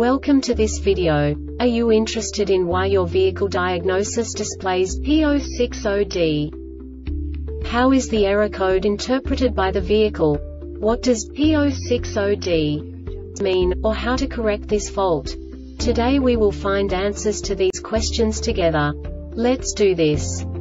Welcome to this video. Are you interested in why your vehicle diagnosis displays P060D? How is the error code interpreted by the vehicle? What does P060D mean, or how to correct this fault? Today we will find answers to these questions together. Let's do this.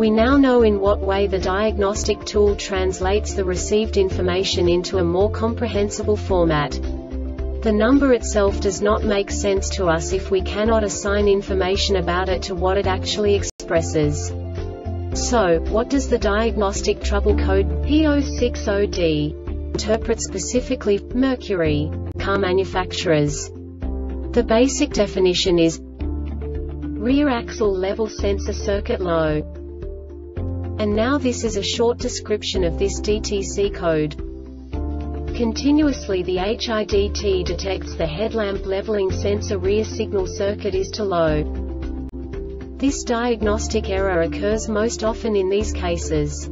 We now know in what way the diagnostic tool translates the received information into a more comprehensible format. The number itself does not make sense to us if we cannot assign information about it to what it actually expresses. So, what does the diagnostic trouble code P060D interpret specifically for Mercury car manufacturers? The basic definition is rear axle level sensor circuit low. And now this is a short description of this DTC code. Continuously the HIDT detects the headlamp leveling sensor rear signal circuit is too low. This diagnostic error occurs most often in these cases.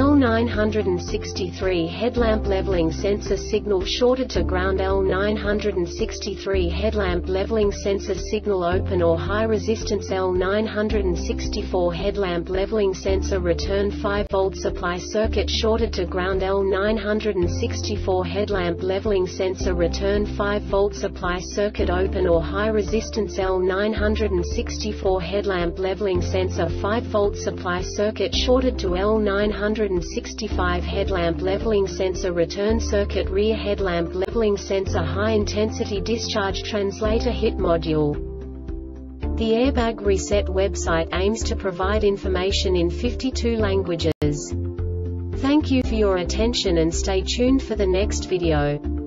L963 headlamp leveling sensor signal shorted to ground. L963 headlamp leveling sensor signal open or high resistance. L964 headlamp leveling sensor return 5V supply circuit shorted to ground. L964 headlamp leveling sensor return 5V supply circuit open or high resistance. L964 headlamp leveling sensor 5V supply circuit shorted to L965 headlamp leveling sensor return circuit rear headlamp leveling sensor high intensity discharge translator HIDT module. The Airbag Reset website aims to provide information in 52 languages. Thank you for your attention and stay tuned for the next video.